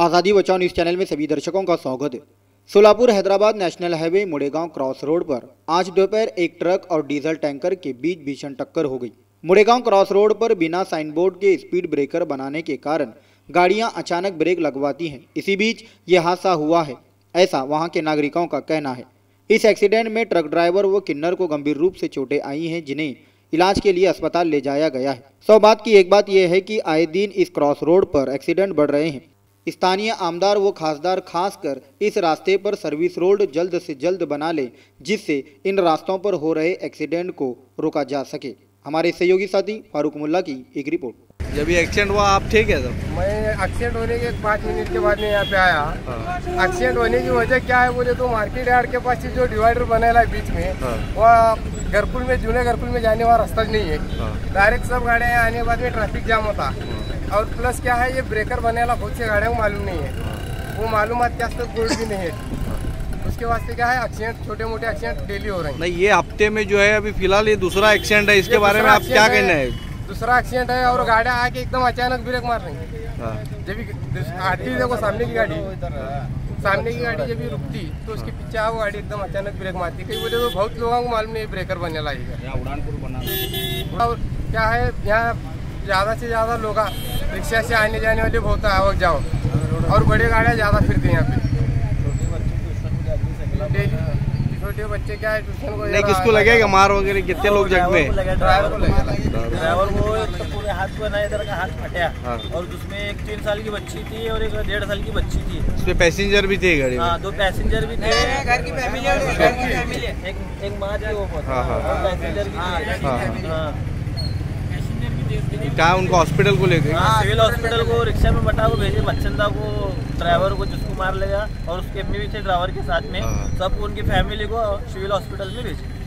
आजादी बचाओ news channel में सभी दर्शकों का स्वागत है। Solapur Hyderabad national highway Muregaon cross road पर आज दोपहर एक ट्रक और डीजल टैंकर के बीच भीषण टक्कर हो गई। मुरेगाँव क्रॉस रोड पर बिना साइन बोर्ड के स्पीड ब्रेकर बनाने के कारण गाड़ियां अचानक ब्रेक लगवाती हैं। इसी बीच ये हादसा हुआ है, ऐसा वहाँ के नागरिकों का कहना है। इस एक्सीडेंट में ट्रक ड्राइवर व किन्नर को गंभीर रूप से चोटें आई हैं, जिन्हें इलाज के लिए अस्पताल ले जाया गया है। सौभाग्य की एक बात यह है कि आए दिन इस क्रॉस रोड पर एक्सीडेंट बढ़ रहे हैं। स्थानीय आमदार व खासदार खासकर इस रास्ते पर सर्विस रोड जल्द से जल्द बना ले, जिससे इन रास्तों पर हो रहे एक्सीडेंट को रोका जा सके। हमारे सहयोगी साथी फारूक मुल्ला की एक रिपोर्ट। जब ये एक्सीडेंट हुआ आप ठीक है सर? मैं एक्सीडेंट होने के 5 मिनट के बाद में यहाँ पे आया। एक्सीडेंट होने की वजह क्या है बोले तो मार्केट यार्ड के पास जो डिवाइडर बनाया है बीच में, वह घरपुर में जूने घरपुर में जाने वाला रास्ता नहीं है। डायरेक्ट सब गाड़ियाँ आने के बाद में ट्रैफिक जाम होता और प्लस क्या है ये ब्रेकर बनाया बहुत से गाड़ियों को मालूम नहीं है, वो मालूम क्या कोई भी नहीं है। उसके वास्ते क्या है एक्सीडेंट, छोटे मोटे एक्सीडेंट डेली हो रहे हैं। नहीं ये हफ्ते में जो है अभी फिलहाल ये दूसरा एक्सीडेंट है, इसके बारे में आप क्या कहना है? दूसरा एक्सीडेंट है और गाड़ियाँ आके एकदम अचानक ब्रेक मार रही है। जब आती देखो सामने की गाड़ी जब रुकती तो उसके पीछे वो गाड़ी एकदम अचानक ब्रेक मारती। कई बोले तो बहुत लोगों को मालूम नहीं ब्रेकर बनने लगा। और क्या है यहाँ ज़्यादा से ज़्यादा लोग रिक्शा से आने जाने वाले बहुत आवक जाओ और बड़ी गाड़ियाँ ज़्यादा फिरती हैं यहाँ पे। छोटे बच्चे क्या है नहीं, किसको लगेगा मार वगैरह? कितने लोग जख्मी हैं? ड्राइवर को लगेगा। ड्राइवर को पूरे हाथ को ना इधर का हाथ फटा और उसमें एक 3 साल की बच्ची थी और एक 1.5 साल की बच्ची थी। उसमें पैसेंजर भी थे गाड़ी में? हाँ 2 पैसेंजर भी थे। घर की फैमिली है, एक माँ थी वो पैसेंजर। क्या उनको हॉस्पिटल को लेकर सिविल हॉस्पिटल को रिक्शा में बटा को भेजे। बच्चंदा को ड्राइवर को जिसको मार लेगा और उसके अपने भी थे ड्राइवर के साथ में, सबको उनकी फैमिली को सिविल हॉस्पिटल में भेजे।